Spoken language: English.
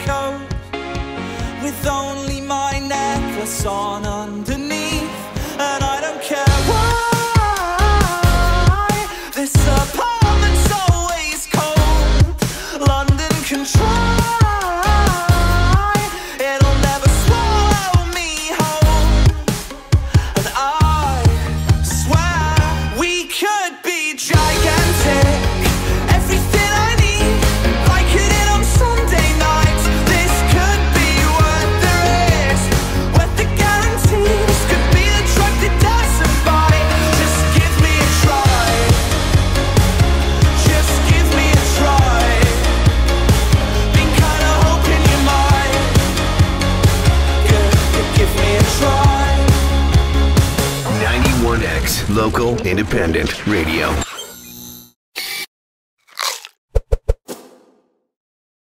echoes, with only my necklace on underneath. And I don't care why this apartment's always cold. London can try, it'll never swallow me whole. And I swear we could be gigantic. Local, independent radio.